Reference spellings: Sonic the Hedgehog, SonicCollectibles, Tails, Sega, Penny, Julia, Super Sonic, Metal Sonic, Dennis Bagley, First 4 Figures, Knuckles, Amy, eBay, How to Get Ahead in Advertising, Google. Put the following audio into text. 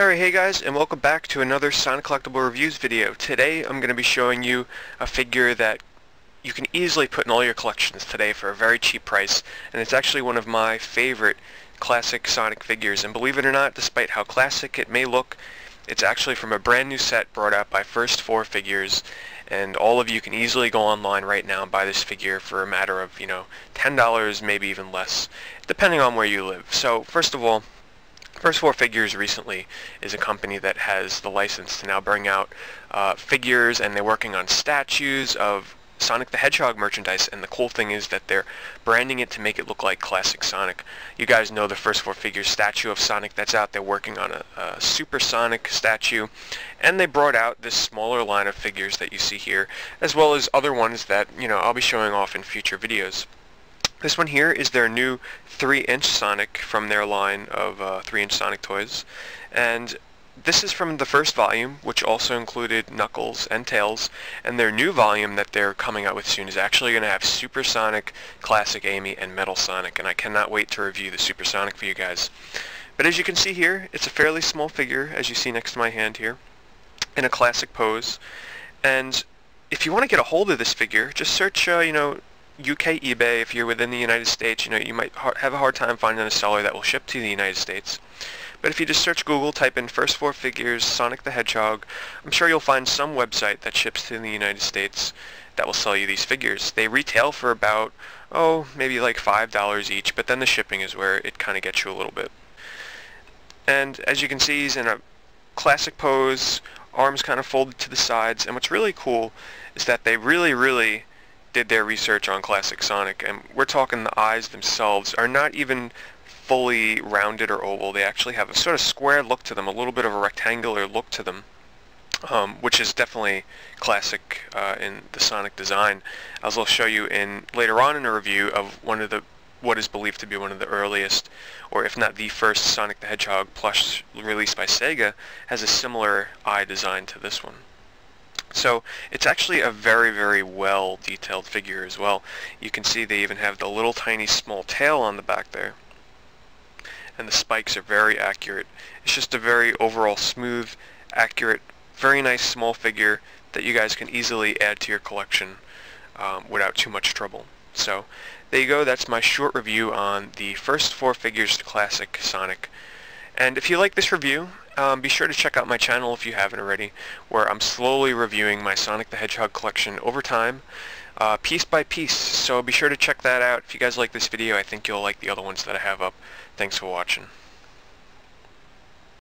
Alright, hey guys, and welcome back to another Sonic Collectible Reviews video. Today I'm going to be showing you a figure that you can easily put in all your collections today for a very cheap price, and it's actually one of my favorite classic Sonic figures, and believe it or not, despite how classic it may look, it's actually from a brand new set brought out by First 4 Figures, and all of you can easily go online right now and buy this figure for a matter of, $10, maybe even less, depending on where you live. So, first of all, First 4 Figures recently is a company that has the license to now bring out figures, and they're working on statues of Sonic the Hedgehog merchandise, and the cool thing is that they're branding it to make it look like classic Sonic. You guys know the First 4 Figures statue of Sonic that's out. They're working on a Super Sonic statue, and they brought out this smaller line of figures that you see here, as well as other ones that, I'll be showing off in future videos. This one here is their new 3-inch Sonic from their line of 3-inch Sonic toys, and this is from the first volume, which also included Knuckles and Tails, and their new volume that they're coming out with soon is actually going to have Super Sonic, Classic Amy, and Metal Sonic, and I cannot wait to review the Super Sonic for you guys. But as you can see here, it's a fairly small figure, as you see next to my hand here, in a classic pose, and if you want to get a hold of this figure, just search, UK eBay. If you're within the United States, you might have a hard time finding a seller that will ship to the United States. But if you just search Google, type in First 4 Figures Sonic the Hedgehog, I'm sure you'll find some website that ships to the United States that will sell you these figures. They retail for about, maybe like $5 each, but then the shipping is where it kind of gets you a little bit. And as you can see, he's in a classic pose, arms kind of folded to the sides, and what's really cool is that they really did their research on classic Sonic, and we're talking the eyes themselves are not even fully rounded or oval. They actually have a sort of square look to them, a little bit of a rectangular look to them, which is definitely classic in the Sonic design, as I'll show you later on in a review of what is believed to be one of the earliest, or if not the first, Sonic the Hedgehog plush released by Sega has a similar eye design to this one. So it's actually a very well detailed figure as well. You can see they even have the little tiny small tail on the back there, and the spikes are very accurate. It's just a very overall smooth, accurate, very nice small figure that you guys can easily add to your collection without too much trouble. So there you go, that's my short review on the First 4 Figures to Classic Sonic. And if you like this review, be sure to check out my channel if you haven't already, where I'm slowly reviewing my Sonic the Hedgehog collection over time, piece by piece, so be sure to check that out. If you guys like this video, I think you'll like the other ones that I have up. Thanks for watching.